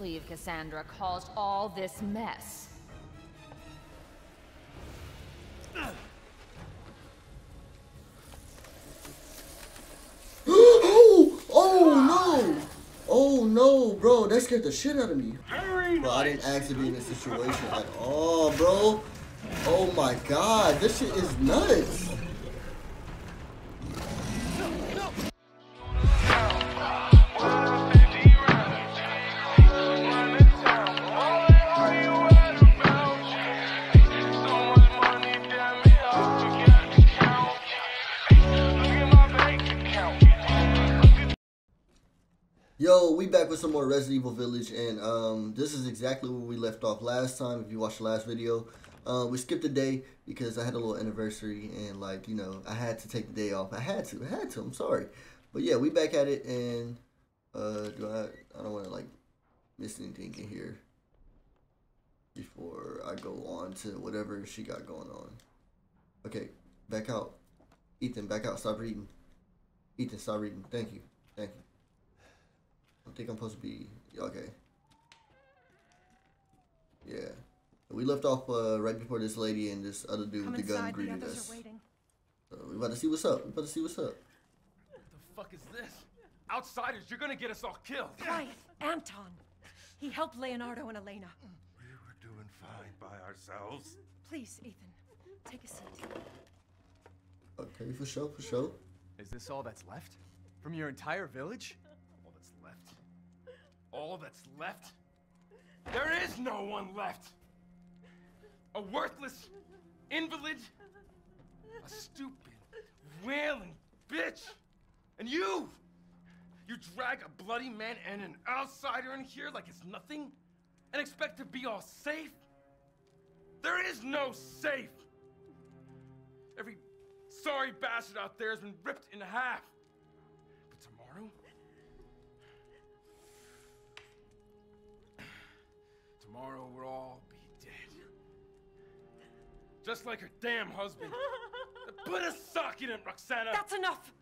believe Cassandra caused all this mess. No, bro, that scared the shit out of me. Bro, I didn't ask to be in this situation at all, bro. Oh my god, this shit is nuts. Yo, we back with some more Resident Evil Village, and this is exactly where we left off last time. If you watched the last video, we skipped a day because I had a little anniversary, and like, you know, I had to take the day off. I had to, I'm sorry. But yeah, we back at it, and I don't want to like miss anything in here before I go on to whatever she got going on. Okay, back out. Ethan, back out. Stop reading. Ethan, stop reading. Thank you. Thank you. I think I'm supposed to be okay. Yeah, we left off right before this lady and this other dude with the gun greeted us. So we about to see what's up. What the fuck is this? Outsiders, you're gonna get us all killed. Quiet, Anton. He helped Leonardo and Elena. We were doing fine by ourselves. Please, Ethan, take a seat. Okay, for sure, for sure. Is this all that's left from your entire village? All that's left? There is no one left! A worthless invalid, a stupid, wailing bitch! And you! You drag a bloody man and an outsider in here like it's nothing and expect to be all safe? There is no safe! Every sorry bastard out there has been ripped in half. But tomorrow? Tomorrow we'll all be dead. Just like her damn husband. Put a sock in it, Roxana! That's enough!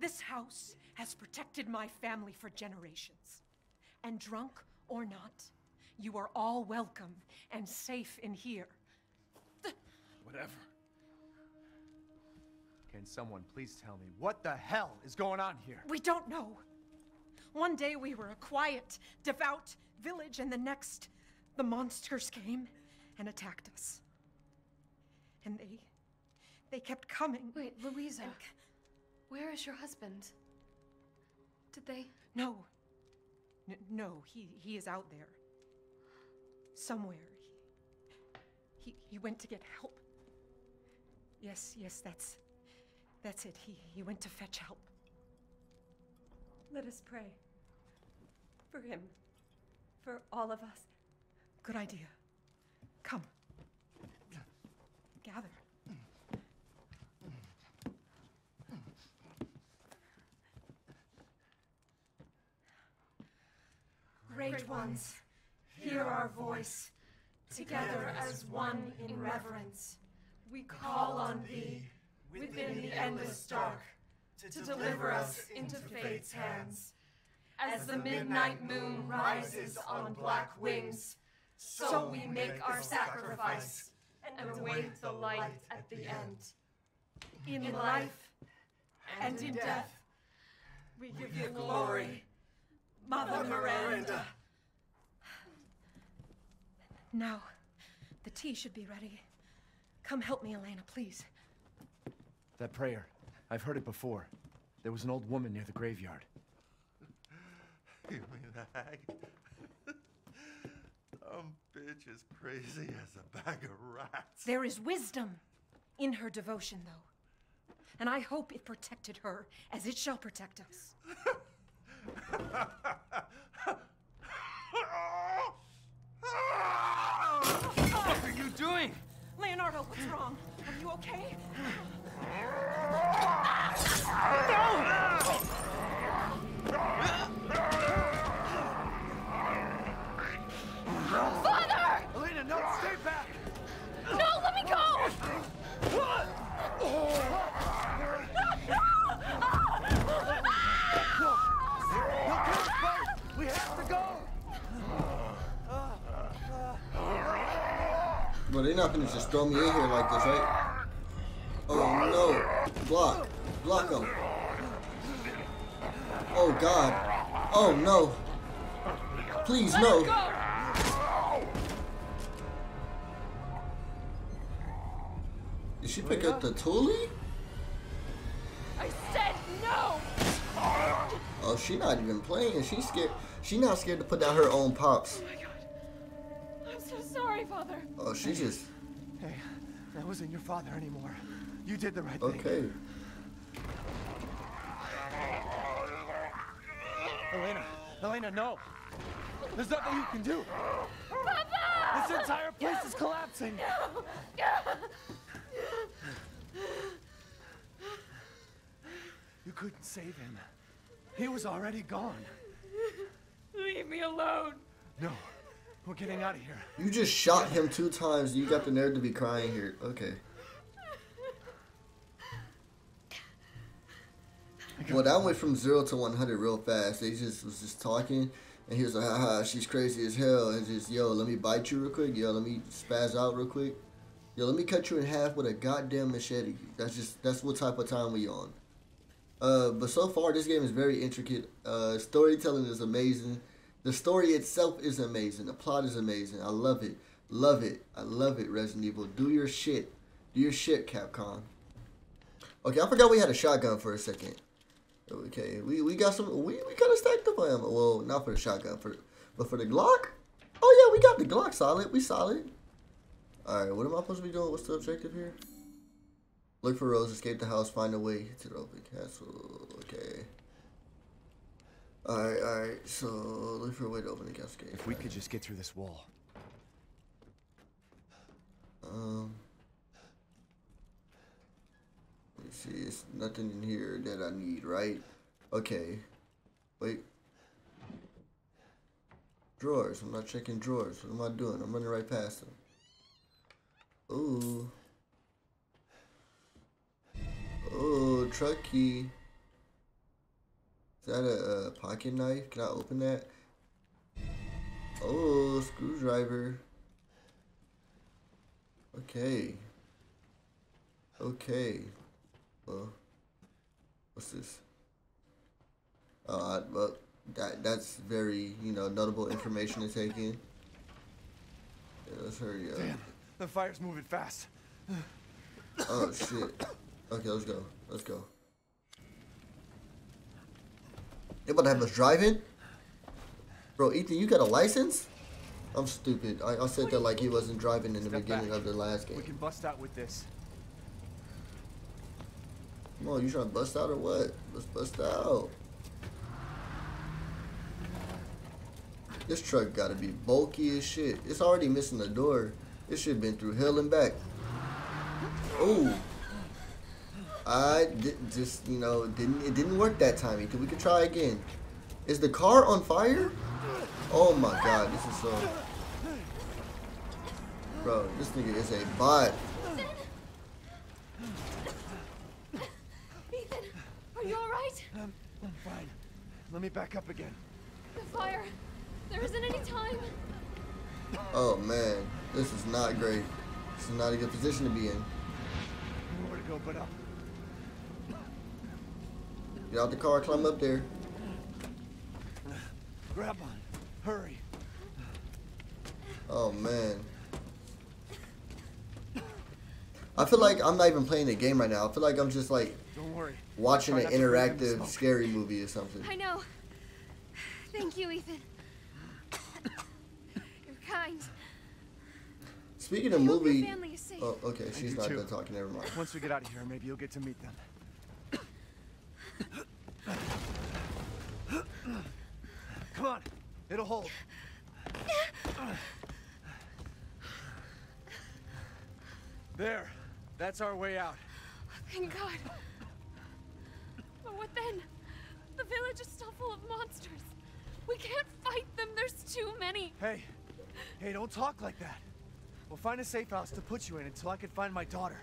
This house has protected my family for generations. And drunk or not, you are all welcome and safe in here. Whatever. Can someone please tell me what the hell is going on here? We don't know. One day we were a quiet, devout village, and the next... the monsters came and attacked us. And they kept coming. Wait, Louisa. Where is your husband? Did they... No. No, he is out there. Somewhere. He went to get help. Yes, that's it. He went to fetch help. Let us pray. For him. For all of us. Good idea. Come. Gather. Great ones, hear our voice. Together as one in reverence, we call on thee within the endless dark to deliver us into fate's hands. As the midnight moon rises on black wings, so we make our sacrifice and await the light at the end. In life and in death, we give you glory, Mother Miranda. Now, the tea should be ready. Come help me, Elena, please. That prayer, I've heard it before. There was an old woman near the graveyard. You mean the hag? Dumb bitch is crazy as a bag of rats. There is wisdom in her devotion, though. And I hope it protected her as it shall protect us. What are you doing? Leonardo, what's wrong? Are you okay? No! Father! Elena, no, stay back! No, let me go! No! We have to go! But they're not gonna just throw me in here like this, right? Oh no! Block! Block them! Oh god! Oh no! Please no! Did she pick up the Thule? I said no! Oh, she not even playing. She's scared. She not scared to put down her own pops. Oh my god! I'm so sorry, Father. Oh, she just. Hey, that wasn't your father anymore. You did the right thing. Okay. Elena, Elena, no! There's nothing you can do! Papa! This entire place is collapsing! No! You couldn't save him. He was already gone. Leave me alone! No, we're getting out of here. You just shot him 2 times and you got the nerve to be crying here. Okay. Well, that went from 0 to 100 real fast. They just was just talking, and he was like, "Haha, she's crazy as hell." And just, yo, let me bite you real quick. Yo, let me spaz out real quick. Yo, let me cut you in half with a goddamn machete. That's what type of time we on. But so far this game is very intricate. Storytelling is amazing. The story itself is amazing. The plot is amazing. I love it. Love it. I love it. Resident Evil, do your shit. Do your shit, Capcom. Okay, I forgot we had a shotgun for a second. Okay, we got some, we kind of stacked up on ammo. Well, not for the shotgun, but for the Glock? Oh yeah, we got the Glock solid, we solid. Alright, what am I supposed to be doing? What's the objective here? Look for Rose, escape the house, find a way to the open castle, okay. Alright, so look for a way to open the castle gate. If we could just get through this wall. See, it's nothing in here that I need, right? Okay. Wait. Drawers. I'm not checking drawers. What am I doing? I'm running right past them. Ooh. Ooh, truck key. Is that a pocket knife? Can I open that? Oh, screwdriver. Okay. Okay. What's this? Well, that's very, you know, notable information to take in. Yeah, let's hurry up. Damn, the fire's moving fast. Oh shit. Okay, let's go. Let's go. They about to have us driving? Bro, Ethan, you got a license? I'm stupid. I said that like he wasn't driving in the beginning of the last game. We can bust out with this. Come on, you trying to bust out or what? Let's bust out. This truck gotta be bulky as shit. It's already missing the door. It should have been through hell and back. Ooh. It didn't work that time. We could try again. Is the car on fire? Oh my god, this is so... Bro, this nigga is a bot. I'm fine. Let me back up again. The fire. There isn't any time. Oh man, this is not great. This is not a good position to be in. Nowhere to go but up. Get out the car. Climb up there. Grab on. Hurry. Oh man. I feel like I'm not even playing the game right now. I feel like I'm just like. Don't worry. Watching an interactive scary movie or something. I know. Thank you, Ethan. You're kind. Speaking of movie, oh, okay, she's not done talking. Never mind. Once we get out of here, maybe you'll get to meet them. Come on, it'll hold. There, that's our way out. Thank God. What then? The village is still full of monsters. We can't fight them. There's too many. Hey. Hey, don't talk like that. We'll find a safe house to put you in until I can find my daughter.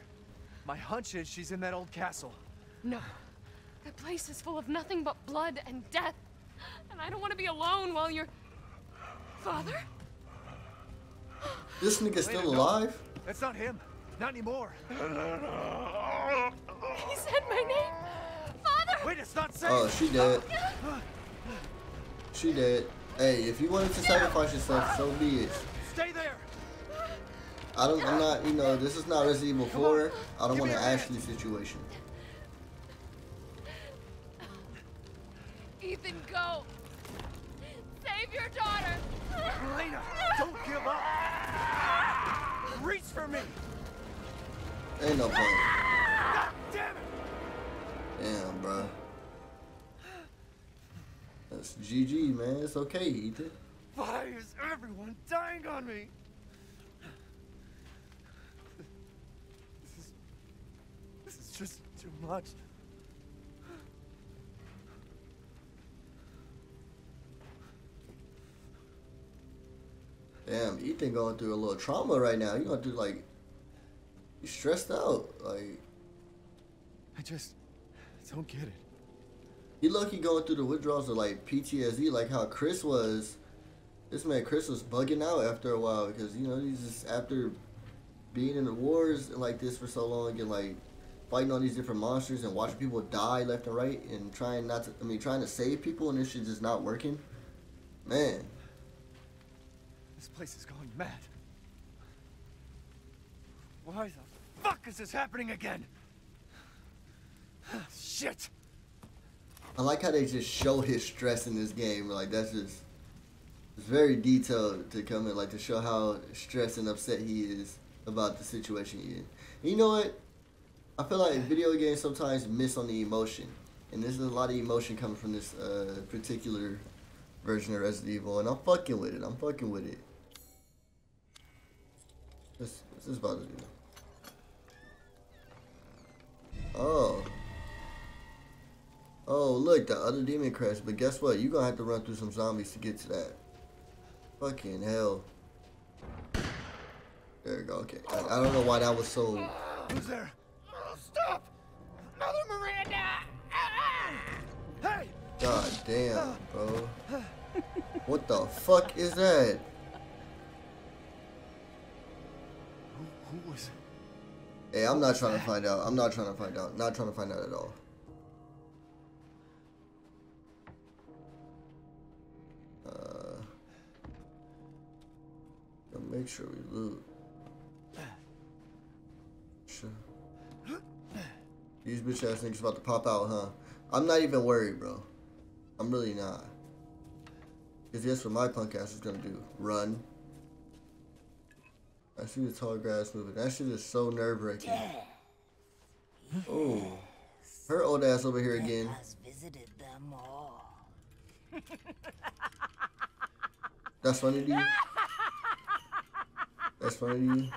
My hunch is she's in that old castle. No. That place is full of nothing but blood and death. And I don't want to be alone while you're... Father? This nigga's still alive? That's not him. Not anymore. He said my name. Father! Wait, it's not safe. Oh, she did. She did. Hey, if you wanted to sacrifice yourself, so be it. Stay there. I'm not, you know, this is not Resident Evil 4. I don't want an Ashley situation. Ethan, go. Save your daughter. Elena, don't give up. Reach for me. Ain't no point. God damn it. Damn, bro. That's GG, man. It's okay, Ethan. Why is everyone dying on me? This is just too much. Damn, Ethan going through a little trauma right now. You're going through, like, you're stressed out. Like, I just don't get it. He low-key going through the withdrawals of, like, PTSD, like how Chris was. This man, Chris, was bugging out after a while because, you know, he's just after being in the wars like this for so long and, like, fighting all these different monsters and watching people die left and right and trying not to, I mean, trying to save people and this shit just not working. Man. This place is going mad. Why the fuck is this happening again? Shit! I like how they just show his stress in this game. Like, that's just... It's very detailed to come in, like, to show how stressed and upset he is about the situation he is. And you know what? I feel like video games sometimes miss on the emotion. And there's a lot of emotion coming from this particular version of Resident Evil. And I'm fucking with it. I'm fucking with it. What's this about to do? Oh. Oh, look, the other demon crashed. But guess what? You're going to have to run through some zombies to get to that. Fucking hell. There we go. Okay. I don't know why that was so... Who's there? Stop! Mother Miranda! Hey! God damn, bro. What the fuck is that? Who was it? Hey, I'm not trying to find out. I'm not trying to find out. Not trying to find out at all. Make sure we loot. Sure. These bitch ass niggas about to pop out, huh? I'm not even worried, bro. I'm really not. Cause that's what my punk ass is gonna do. Run. I see the tall grass moving. That shit is so nerve wracking. Oh, her old ass over here again. Visited them all. That's funny to you. That's funny to you,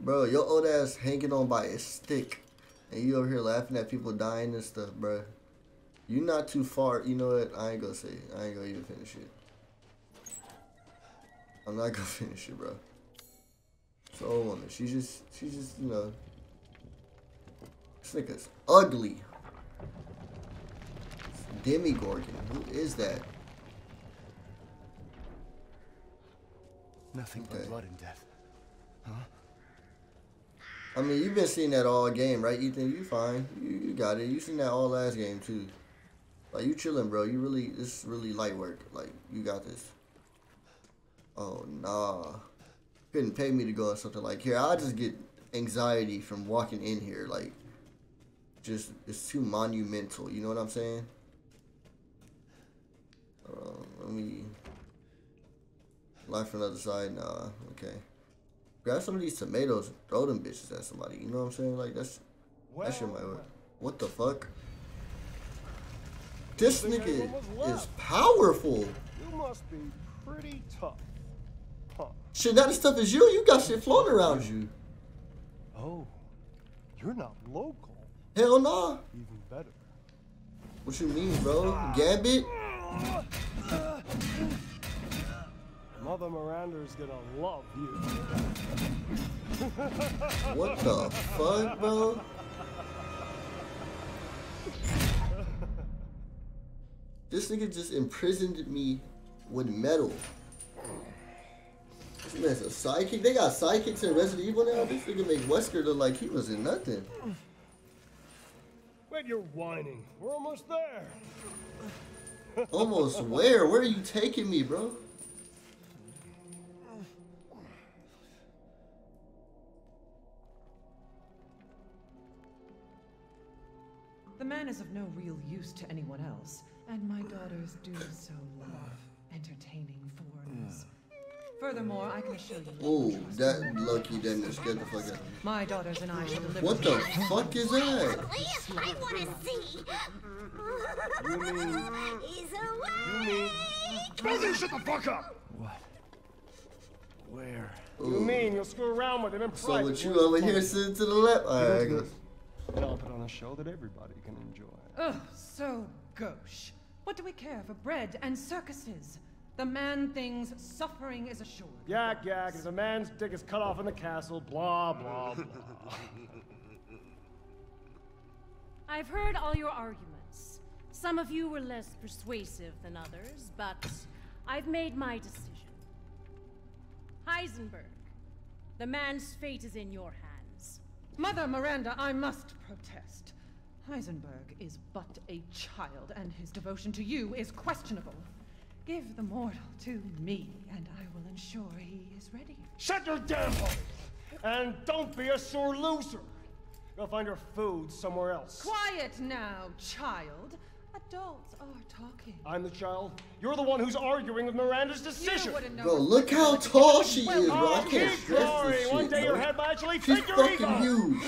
bro. Your old ass hanging on by a stick, and you over here laughing at people dying and stuff, bro. You not too far. You know what? I ain't gonna say it. I ain't gonna even finish it. I'm not gonna finish it, bro. It's an old woman. She's just, you know, this nigga's ugly. It's Demigorgon. Who is that? Nothing but blood and death, huh? I mean, you've been seeing that all game, right, Ethan? You fine. You got it. You seen that all last game, too. Like, you chilling, bro. You really, this is really light work. Like, you got this. Oh, nah. Couldn't pay me to go or something like here. I just get anxiety from walking in here. Like, just, it's too monumental. You know what I'm saying? Let me... Life from the other side, nah, okay. Grab some of these tomatoes and throw them bitches at somebody, you know what I'm saying? Like, that shit might work. What the fuck? This nigga is powerful. You must be pretty tough. Huh. Shit, not as tough as you. You got shit floating around you. Oh, you're not local. Hell nah. Even better. What you mean, bro? Gambit? Mother Miranda's gonna love you. What the fuck, bro? This nigga just imprisoned me with metal. This This man's a psychic. They got psychics in Resident Evil now. This nigga make Wesker look like he was in nothing. Wait, you're whining. We're almost there. Almost where? Where are you taking me, bro? The man is of no real use to anyone else, and my daughters do so love entertaining foreigners. Furthermore, I can assure you. Oh, that lucky didn't scared the fuck out. My daughters and I shall deliver. What the fuck is that? I want to see. He's away. Brother, shut the fuck up. What? Where? Ooh. You mean you'll screw around with him in private? So would you over here sitting to the left? Alright, good. And I'll put on a show that everybody can enjoy. Oh, so gauche. What do we care for bread and circuses? The man-thing's suffering is assured. Yak, yak, as a man's dick is cut off in the castle, blah, blah, blah. I've heard all your arguments. Some of you were less persuasive than others, but I've made my decision. Heisenberg, the man's fate is in your hands. Mother Miranda, I must protest. Heisenberg is but a child, and his devotion to you is questionable. Give the mortal to me, and I will ensure he is ready. Shut your damn hole! And don't be a sore loser! You'll find your food somewhere else. Quiet now, child. Adults are talking. I'm the child. You're the one who's arguing with Miranda's decision. Bro, look how tall she is, bro. I can't stress this shit, one day your head might actually fit your ego. She's fucking huge.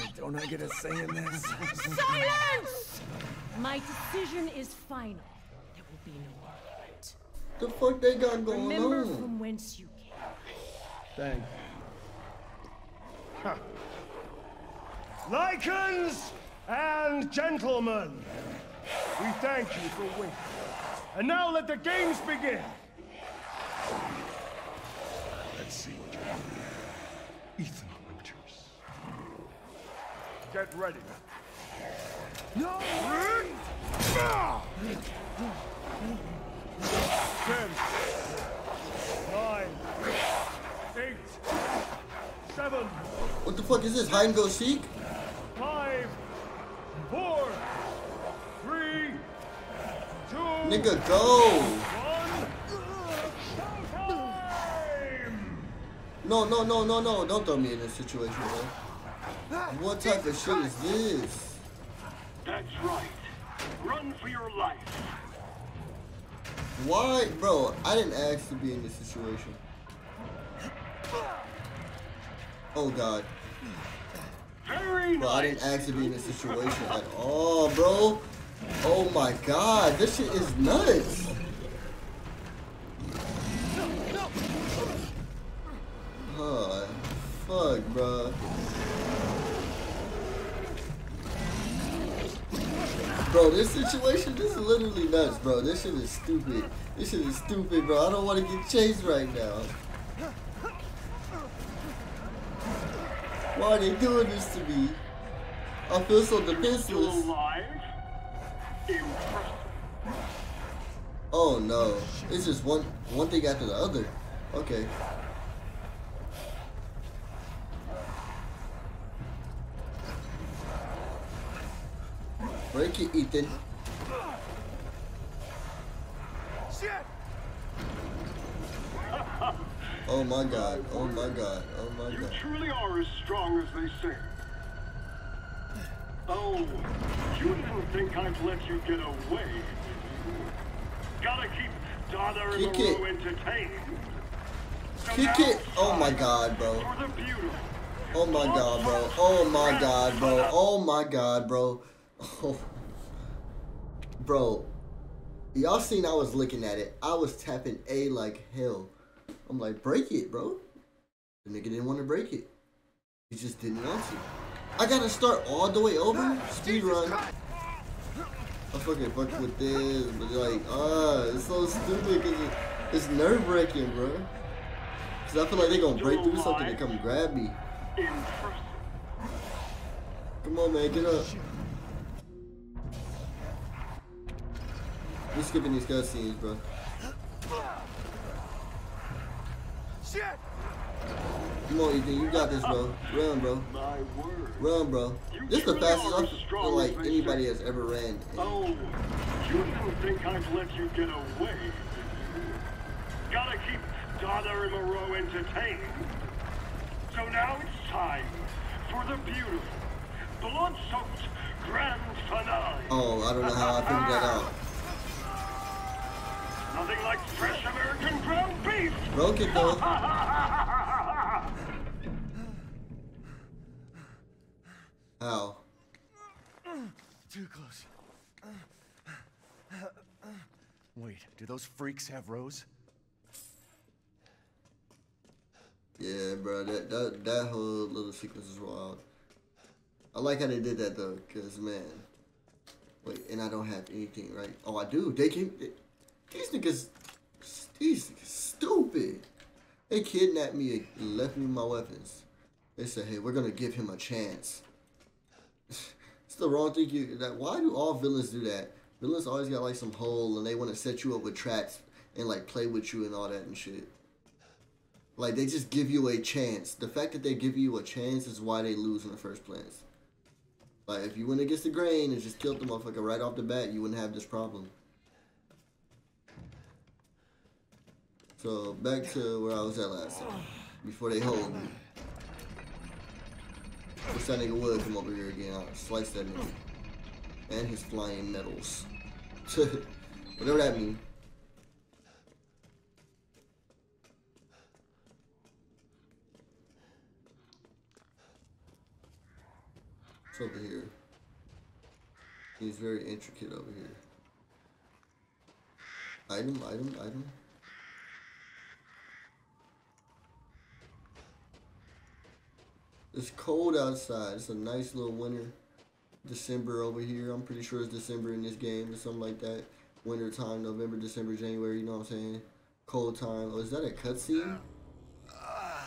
Hey, don't I get a say in this? Silence! My decision is final. There will be no. The fuck they got going Remember on? From whence you came. Dang. Huh. Lycans and gentlemen, we thank you for waiting. And now let the games begin. Let's see what you have here. Ethan Winters. Get ready. No! No! 10, 9, 8, 7. What the fuck is this? Hide and go seek? 5, 4, 3, 2. Nigga, go. 1. No. Don't throw me in this situation, bro. What type of shit is this? That's right. Run for your life. Why, bro? I didn't ask to be in this situation. Oh god. Bro, I didn't ask to be in this situation at all, bro. Oh my god, this shit is nuts. Oh, fuck, bro. Bro, this situation, this is literally nuts, bro. This shit is stupid. This shit is stupid, bro. I don't want to get chased right now. Why are they doing this to me? I feel so defenseless. Oh no. It's just one thing after the other. Okay. Break it, Ethan. Shit. Oh my god, oh my god, oh my god. You truly are as strong as they say. Oh, you didn't think I'd let you get away. Gotta keep Donna and Maru entertained. Kick it! Oh my god, bro. Oh my god, bro. Oh my god, bro. Oh my god, bro. Oh, bro, y'all seen I was looking at it. I was tapping A like hell. I'm like, break it, bro. The nigga didn't want to break it. He just didn't want to. I gotta start all the way over? Speed run. I fucking fucked with this, but like, it's so stupid because it's nerve wracking, bro. Because I feel like they're gonna break through something and come grab me. Come on, man, get up. We're skipping these cutscenes, bro. Shit! Come on, Ethan, you got this, bro. Run, bro. Run, bro. This is the fastest I feel like anybody has ever ran. Oh, you never think I'd let you get away. Gotta keep Donna and Moreau entertained. So now it's time for the beautiful, blood-soaked grand finale. Oh, I don't know how I figured that out. Nothing like fresh American ground beef. Broke it, though. Ow. Too close. Wait, do those freaks have Rose? Yeah, bro, that whole little sequence is wild. I like how they did that though, cause man, wait, and I don't have anything, right? Oh, I do. They can. These niggas stupid. They kidnapped me and left me my weapons. They said, hey, we're gonna give him a chance. It's the wrong thing. Why do all villains do that? Villains always got like some hole, and they want to set you up with traps and like play with you and all that and shit. Like, they just give you a chance. The fact that they give you a chance is why they lose in the first place. Like, if you went against the grain and just killed the motherfucker right off the bat, you wouldn't have this problem. So, back to where I was at last time. Before they hold me. Wish that nigga would come over here again. I'll slice that nigga. And his flying medals. Whatever that means. Over here. He's very intricate over here. Item, item, item. It's cold outside. It's a nice little winter. December over here. I'm pretty sure it's December in this game or something like that. Winter time, November, December, January, you know what I'm saying? Cold time. Oh, is that a cutscene?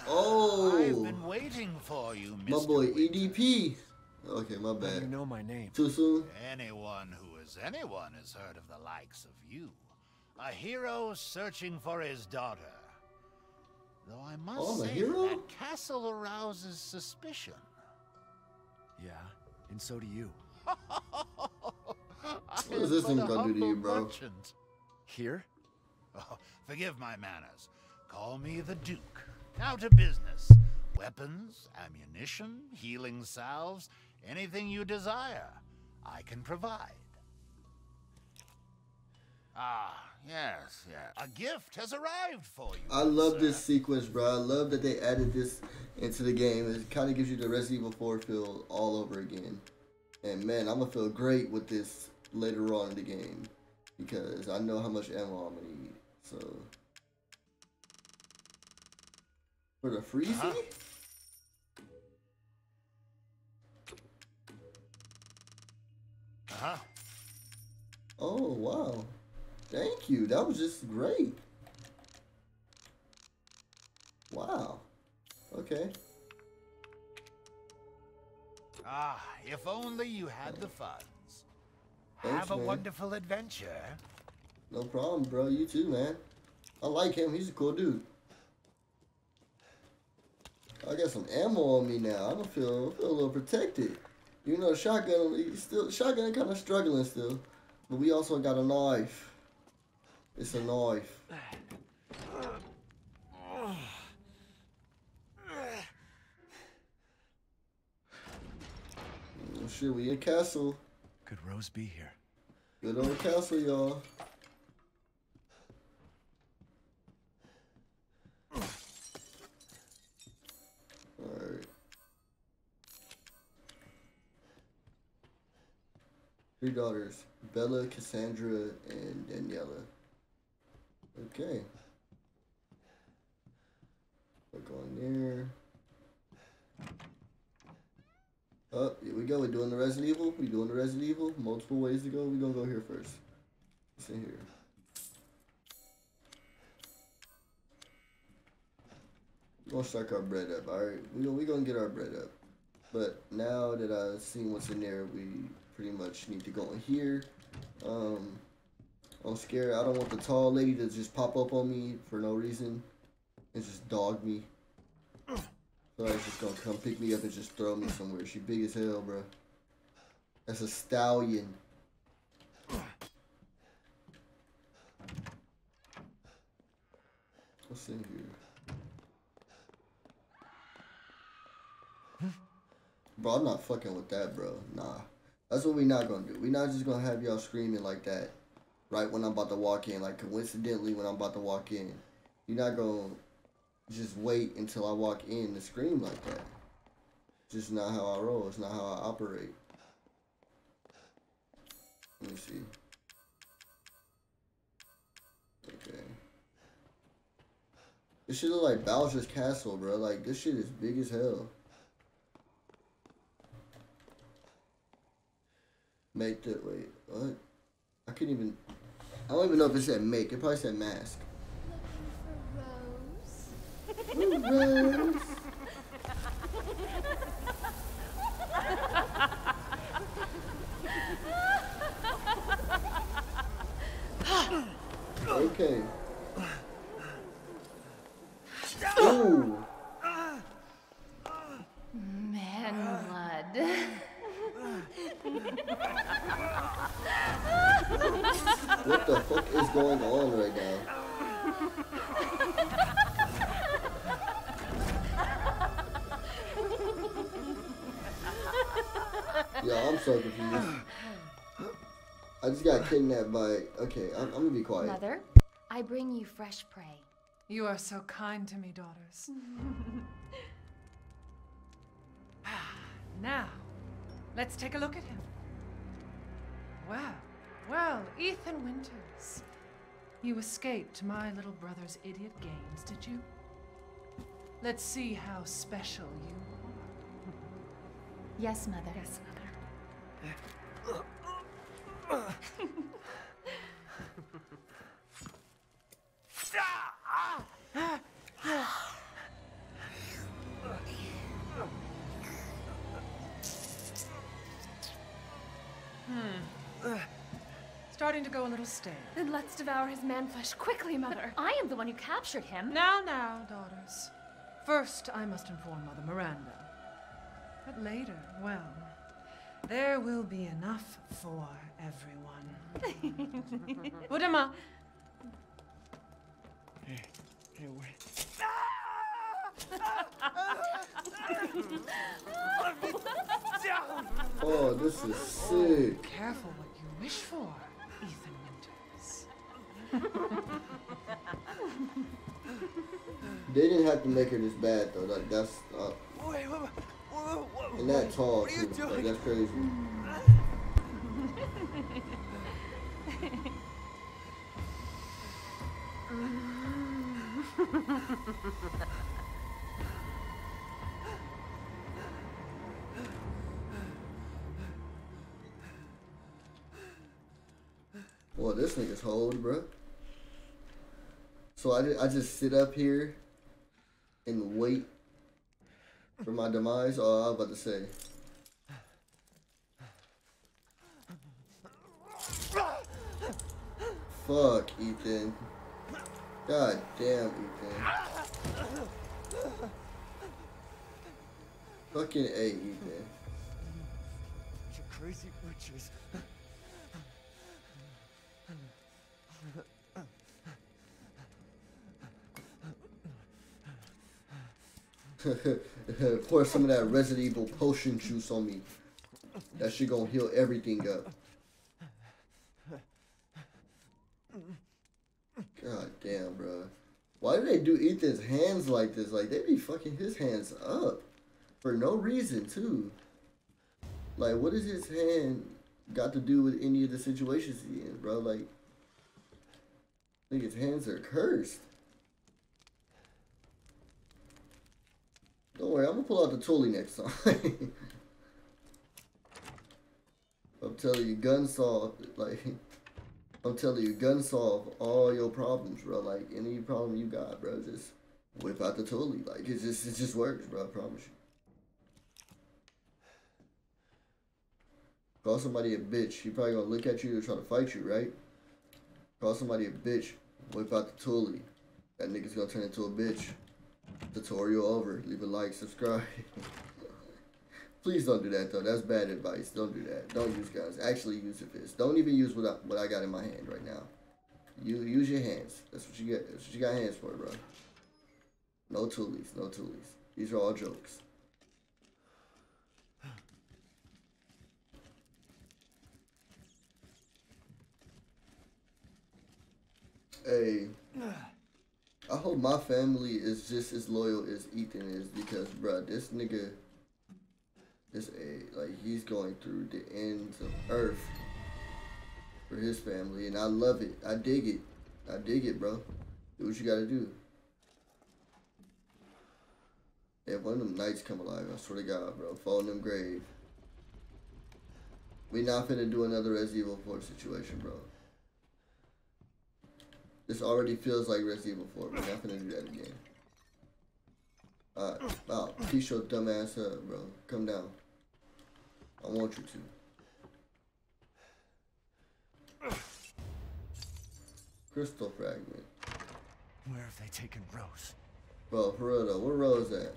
Oh! I've been waiting for you, Mr. My boy, EDP! Okay, my bad. You know my name. Too soon? Anyone has heard of the likes of you. A hero searching for his daughter. Though I must say that castle arouses suspicion. Yeah, and so do you. What is this thing gonna do to you, bro? Merchant. Here? Oh, forgive my manners. Call me the Duke. Now to business. Weapons, ammunition, healing salves, anything you desire, I can provide. Ah, yes, yes. A gift has arrived for you. I love this sequence, bro. I love that they added this into the game. It kind of gives you the Resident Evil 4 feel all over again. And man, I'm going to feel great with this later on in the game. Because I know how much ammo I'm going to need. So, for the freezy? Uh-huh. Uh-huh. Oh, wow. Thank you. That was just great. Wow. Okay. Ah, if only you had the funds. Thanks, Have a wonderful adventure. No problem, bro. You too, man. I like him. He's a cool dude. I got some ammo on me now. I don't feel a little protected. You know, shotgun kind of struggling still, but we also got a knife. It's a knife. Oh shit, we in castle. Could Rose be here? Good old castle, y'all. Three daughters, Bella, Cassandra, and Daniella. Okay. Click on there. Oh, here we go. We're doing the Resident Evil. We're doing the Resident Evil. Multiple ways to go. We're going to go here first. What's in here? We're going to stack our bread up, alright? We're going to get our bread up. But now that I've seen what's in there, we pretty much need to go in here. I'm scared. I don't want the tall lady to just pop up on me for no reason. and just dog me. Somebody's just gonna come pick me up and just throw me somewhere. She big as hell, bro. That's a stallion. What's in here? Bro, I'm not fucking with that, bro. Nah. That's what we not gonna do. We not just gonna have y'all screaming like that right when I'm about to walk in. Like, coincidentally, when I'm about to walk in. You're not gonna just wait until I walk in to scream like that. Just not how I roll. It's not how I operate. Let me see. Okay. This shit look like Bowser's Castle, bro. Like, this shit is big as hell. Make the... Wait, what? I couldn't even... I don't even know if it said make. It probably said mask. Looking for Rose? Rose. Okay. Ooh. Man, blood. What the fuck is going on right now? Yo, I'm so confused. I just got kidnapped by... Okay, I'm gonna be quiet. Mother, I bring you fresh prey. You are so kind to me, daughters. Now, let's take a look at him. Well, well, Ethan Winters. You escaped my little brother's idiot games, did you? Let's see how special you are. Yes, Mother. Yes, Mother. Starting to go a little stale. Then let's devour his man-flesh quickly, Mother. But I am the one who captured him. Now, now, daughters. First, I must inform Mother Miranda. But later, well... There will be enough for everyone. Budama! Hey, hey, wait. Oh, this is sick. Careful what you wish for, Ethan Winters. They didn't have to make her this bad, though. Like, that's... Wait, wait, wait. And that tall, too. Like, that's crazy. Boy, this nigga's hold, bro. So I just sit up here and wait. For my demise? Oh, I was about to say. Fuck, Ethan. God damn, Ethan. Fucking A, Ethan. You crazy witches. Pour some of that Resident Evil potion juice on me. That shit gonna heal everything up. God damn, bro. Why do they do Ethan's hands like this? Like, they be fucking his hands up. For no reason, too. Like, what is his hand got to do with any of the situations he in, bro? Like, I think his hands are cursed. Don't worry, I'm gonna pull out the toolie next time. I'm telling you, gun solve, like, I'm telling you, gun solve all your problems, bro. Like, any problem you got, bro, just whip out the toolie. Like, it just works, bro. I promise you. Call somebody a bitch. He probably gonna look at you and try to fight you, right? Call somebody a bitch. Whip out the toolie. That nigga's gonna turn into a bitch. Tutorial over. Leave a like, subscribe. Please don't do that though. That's bad advice. Don't do that. Don't use guns. Actually use your fist. Don't even use what I got in my hand right now. You use your hands. That's what you get. That's what you got hands for, bro. No toolies. No toolies. These are all jokes. Hey, I hope my family is just as loyal as Ethan is, because, bro, this nigga, he's going through the ends of earth for his family, and I love it. I dig it. I dig it, bro. Do what you gotta do. Yeah, one of them knights come alive, I swear to God, bro. Fall in them grave. We not finna do another Resident Evil 4 situation, bro. This already feels like Resident Evil 4. We're not gonna do that again. Alright. Oh, piece your dumb ass up, bro. Come down. I want you to. Crystal fragment. Where have they taken Rose? Bro, for real though, where Rose at?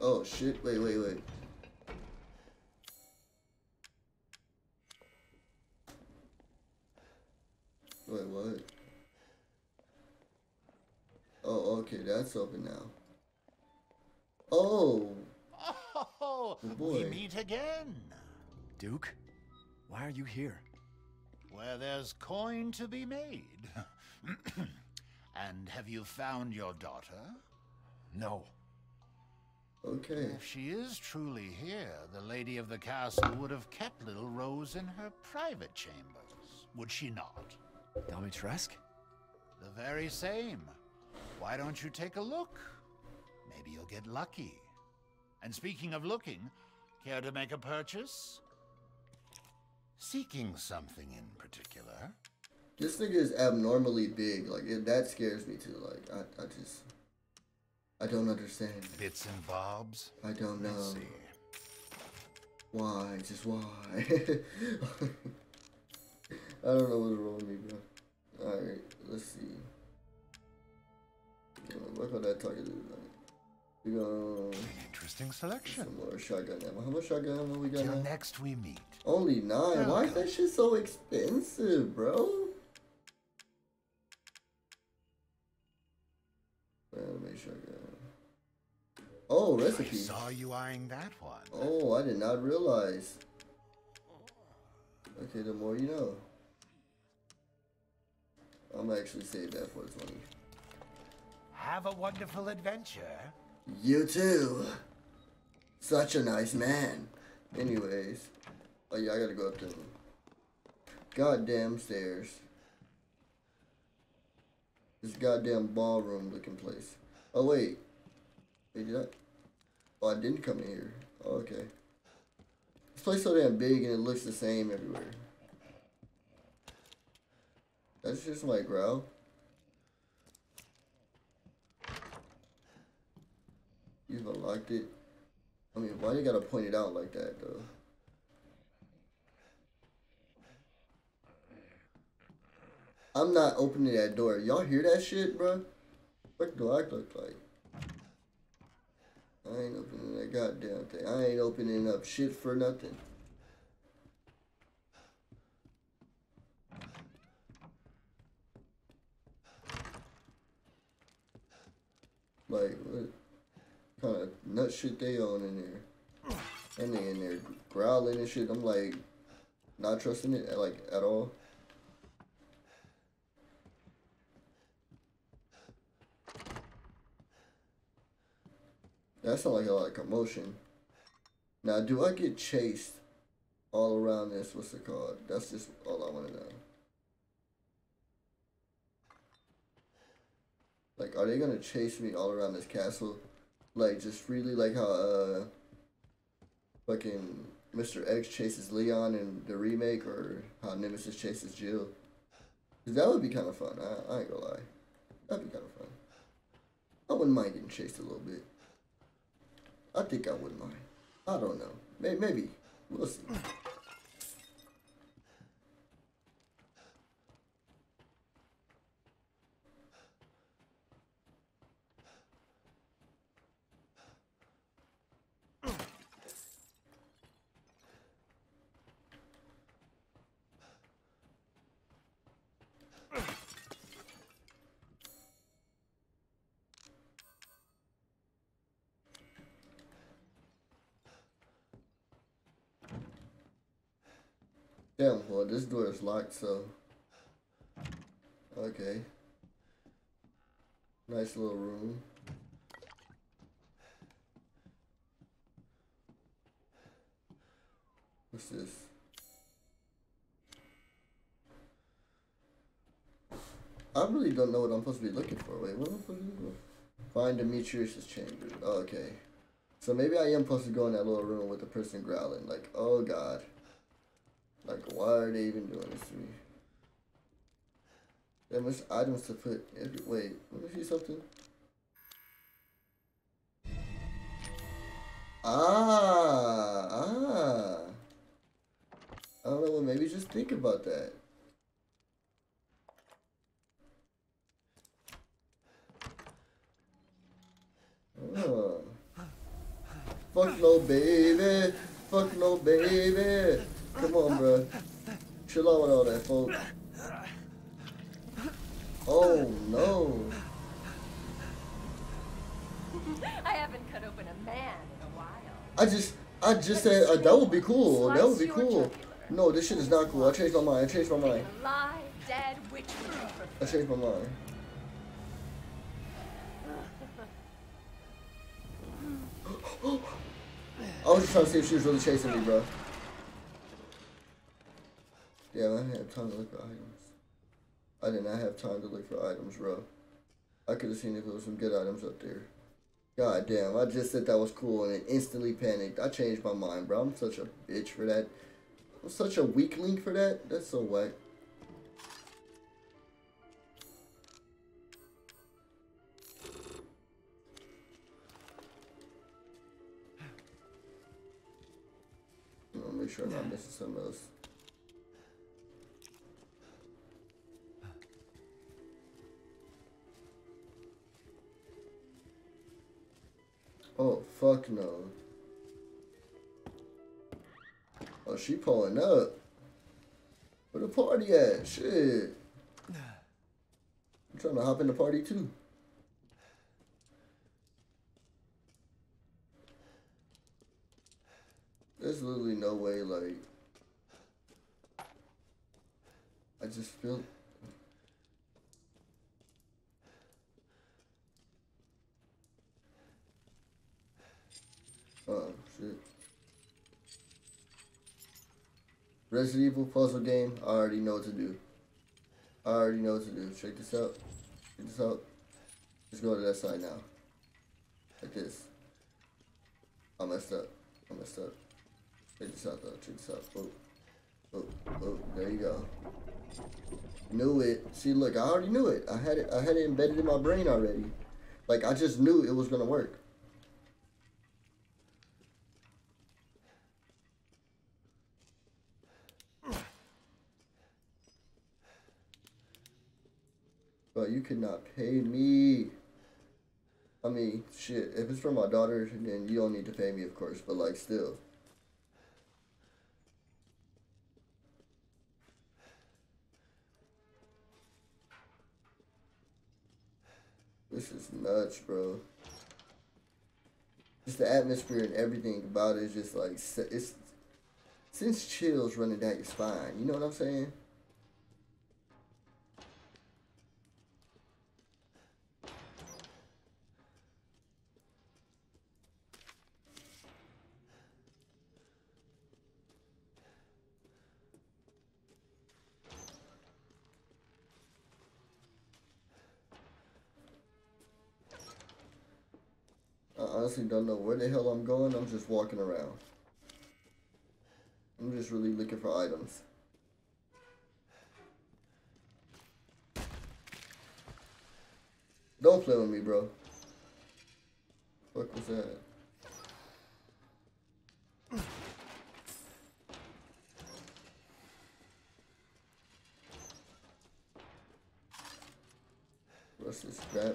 Oh shit, wait. Wait, what? Oh, okay, that's open now. Oh boy. We meet again. Duke, why are you here? Where there's coin to be made. And have you found your daughter? No. Okay. If she is truly here, the lady of the castle would have kept little Rose in her private chambers, would she not? Dimitrescu? The very same. Why don't you take a look? Maybe you'll get lucky. And speaking of looking, care to make a purchase? Seeking something in particular? This nigga is abnormally big. Like, that scares me too. Like, I don't understand. Bits and bobs? I don't know. Let's see. Why? Just why? I don't know what's wrong with me, bro. Alright, let's see. What could I talk to you about? We got an interesting selection. Some more shotgun ammo. How much shotgun ammo we got? Till next we meet. Only 9. Why is that shit so expensive, bro? Anime shotgun. Oh, recipe. I saw you eyeing that one. Oh, I did not realize. Okay, the more you know. I'm actually saving that for 20. Have a wonderful adventure. You too. Such a nice man. Anyways. Oh yeah, I gotta go up to them. Goddamn stairs. This goddamn ballroom looking place. Oh wait. Wait, did I? Oh, I didn't come in here. Oh, okay. This place so damn big and it looks the same everywhere. That's just my growl. You've unlocked it. I mean, why you gotta point it out like that though? I'm not opening that door. Y'all hear that shit, bro? What do I look like? I ain't opening that goddamn thing. I ain't opening up shit for nothing. Like, what kind of nut shit they on in there? And they in there growling and shit. I'm like, not trusting it, like, at all. That sounds like a lot of commotion. Now, do I get chased all around this? What's it called? That's just all I want to know. Like, are they gonna chase me all around this castle? Like, just freely, like how, fucking Mr. X chases Leon in the remake, or how Nemesis chases Jill? Cause that would be kind of fun, I ain't gonna lie. That'd be kind of fun. I wouldn't mind getting chased a little bit. I think I wouldn't mind. I don't know. Maybe. We'll see. Damn, well, this door is locked, so... Okay. Nice little room. What's this? I really don't know what I'm supposed to be looking for. Wait, what am I supposed to do? Find Demetrius' chamber. Oh, okay. So maybe I am supposed to go in that little room with the person growling. Like, oh God. Like, why are they even doing this to me? There much items to put every... Wait, let me see something. Ah. I don't know, well, maybe just think about that. Oh. Fuck no, baby. Fuck no, baby. Come on, bro. Chill out with all that, folks. Oh, no. I haven't cut open a man in a while. I just said, that would be cool. That would be cool. No, this shit is not cool. I changed my mind. I changed my mind. I changed my mind. I was just trying to see if she was really chasing me, bro. Yeah, I didn't have time to look for items. I did not have time to look for items, bro. I could have seen if there was some good items up there. God damn, I just said that was cool and it instantly panicked. I changed my mind, bro. I'm such a bitch for that. I'm such a weak link for that. That's so whack. I'm gonna make sure I'm not missing something else. Oh, fuck no. Oh, she pulling up. Where the party at? Shit. I'm trying to hop in the party too. There's literally no way, like... I just feel... Oh, shit. Resident Evil puzzle game, I already know what to do. I already know what to do. Check this out. Check this out. Let's go to that side now. Like this. I messed up. I messed up. Check this out though. Check this out. Oh. Oh. Oh. There you go. Knew it. See, look, I already knew it. I had it embedded in my brain already. Like, I just knew it was gonna work. But you cannot pay me. I mean, shit, if it's for my daughter, then you don't need to pay me, of course, but like, still. This is nuts, bro. Just the atmosphere and everything about it is just like, it's since chills running down your spine, you know what I'm saying? Honestly don't know where the hell I'm going. I'm just walking around. I'm just really looking for items. Don't play with me, bro. What the fuck was that? What's this crap?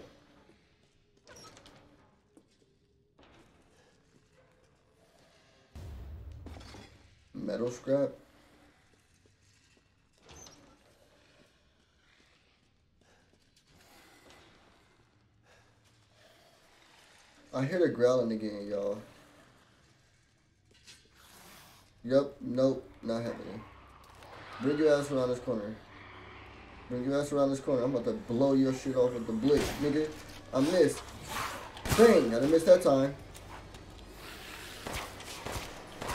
Metal scrap. I hear the growling again, y'all. Yup, nope, not happening. Bring your ass around this corner. Bring your ass around this corner. I'm about to blow your shit off with the blitz, nigga. I missed. Bang! I didn't miss that time.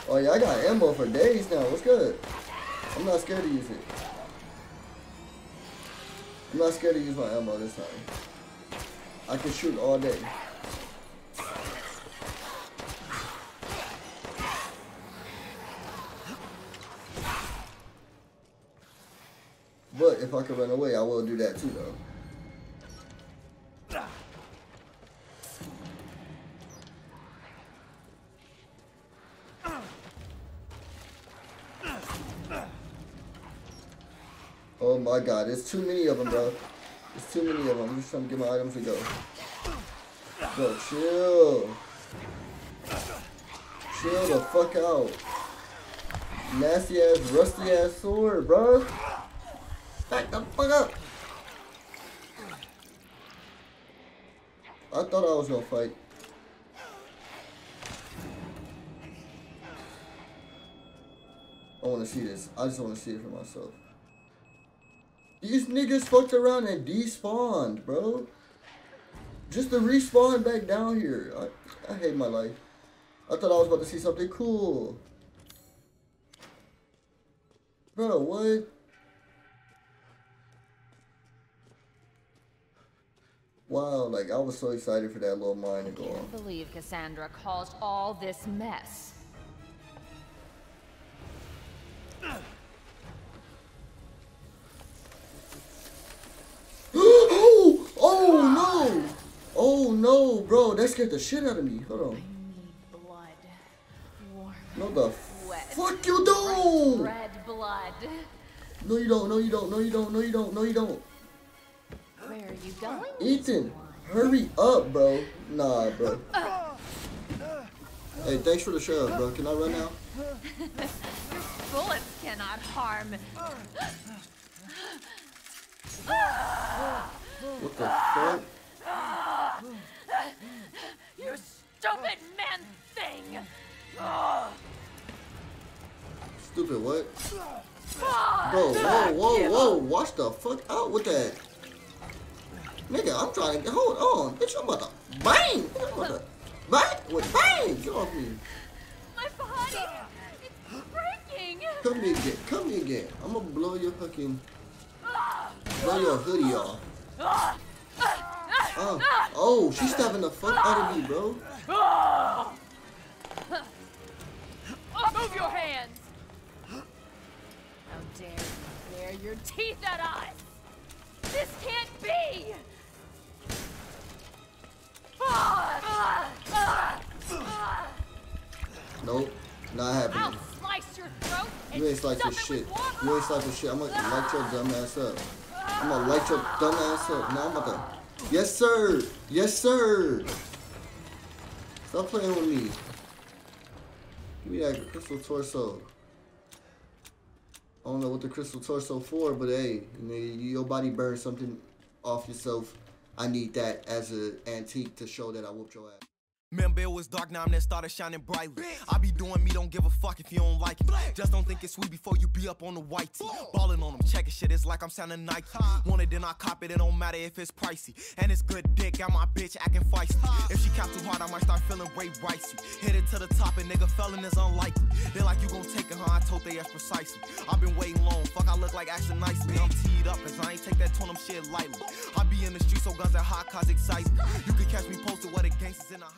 Oh yeah, I got ammo for days now. What's good? I'm not scared to use it. I'm not scared to use my ammo this time. I can shoot all day. But if I can run away, I will do that too, though. Oh my god, there's too many of them, bro. There's too many of them. I'm just trying to get my items and go. Bro, chill. Chill the fuck out. Nasty ass, rusty ass sword, bro. Back the fuck up. I thought I was gonna fight. I wanna see this. I just wanna see it for myself. These niggas fucked around and despawned, bro. Just to respawn back down here. I hate my life. I thought I was about to see something cool. Bro, what? Wow, like I was so excited for that little mine to go on. I can't believe Cassandra caused all this mess. Oh no, bro, that scared the shit out of me. Hold on. I need blood. Warm. No, the wet. Fuck you don't. Red blood. No, you don't. No, you don't. No, you don't. No, you don't. No, you don't. Where are you going? Ethan, hurry up, bro. Nah, bro. Hey, thanks for the shove, bro. Can I run now? Your bullets cannot harm. What the fuck? You stupid man thing! Stupid what? Bro, whoa, whoa, whoa! Watch the fuck out with that, nigga! I'm trying to get hold on, bitch! I'm about to bang! I'm about to bang! With bang! Get off me! My body, it's breaking! Come here again! Come here again! I'm gonna blow your fucking hoodie off. Oh, she's stabbing the fuck out of me, bro. Move your hands! How dare you glare your teeth at us! This can't be! Nope, not happening. I'll slice your throat and you ain't slicing shit. You ain't slicing shit. I'm gonna light your dumb ass up. I'm gonna light your dumb ass up. Now I'm about to. Yes, sir. Yes, sir. Stop playing with me. Give me that crystal torso. I don't know what the crystal torso for, but hey, your body burns something off yourself. I need that as an antique to show that I whooped your ass. Remember it was dark, now I'm that started shining brightly. I be doing me, don't give a fuck if you don't like it. Just don't think it's sweet before you be up on the white tee. Ballin' on them, checking shit, it's like I'm sounding Nike. Want it, then I cop it, it don't matter if it's pricey. And it's good dick, got my bitch acting feisty. If she cop too hard, I might start feeling Ray Ricey. Hit it to the top, and nigga felon is unlikely. They like you gon' take it, huh? I told they ass precisely. I've been waiting long, fuck, I look like action nicely. I'm teed up, cause I ain't take that tone them shit lightly. I be in the street, so guns that hot cause excitement. You can catch me posted where the gangsters in the